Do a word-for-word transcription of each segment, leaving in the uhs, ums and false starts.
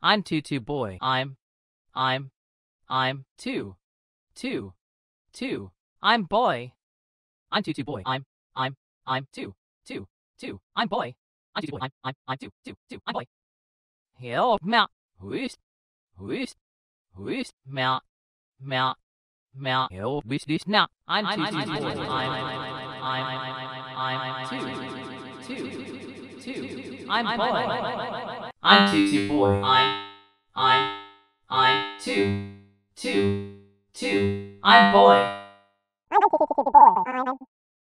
I'm Too Too Boy. I'm, I'm, I'm Too, Too, Too. I'm boy. I'm Too Too Boy. I'm, I'm, I'm Too, Too, Too. I'm boy. I'm Too Too Boy. I'm, I'm, I'm Too, Too, Too. I'm boy. Help me, who's, who's, who's me, me, me. Help with this now. I'm Too Too Boy. I'm, I'm, I'm Too, Too, Too. I'm boy. I'm Too Too Boy. I'm, I'm, I'm Too, Too, Too. I'm boy. I'm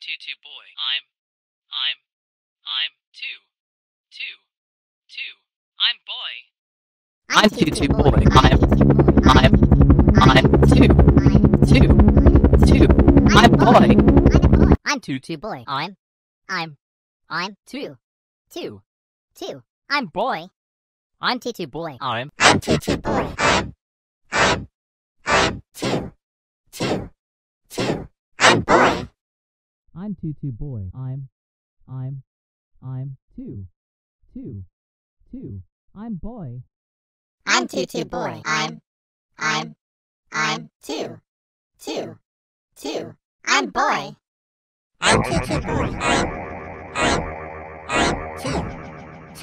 Too Too Boy. I'm, I'm, I'm Too, Too, Too. I'm boy. I'm Too Too Boy. I'm, I'm, I'm Too, Too, Too. I'm boy. I'm Too Too Boy. I'm, I'm, I'm Too, Too, Too. I'm boy. I'm Too Too Boy. I'm, I'm, I'm Too, Too, Too. I'm boy. I'm Too Too Boy. I'm, I'm Too Too Boy. I'm, I'm, I'm Too, Too, Too. I'm boy. I'm Too Too Boy. I'm, I'm, I'm Too, Too, Too. I'm boy. I'm Too Too Boy. I'm, I'm, I'm Too, Too,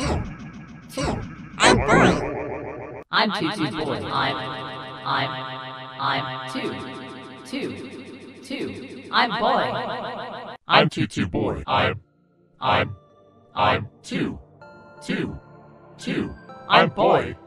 Too. I'm boy. I'm Too Too Boy. I'm, I'm, I'm Too, Too, Too. I'm boy. I'm Too Too Boy. I'm, I'm, I'm Too, Too, Too. I'm boy. I'm Too Too Boy. I'm, I'm, I'm Too, Too, Too. I'm boy.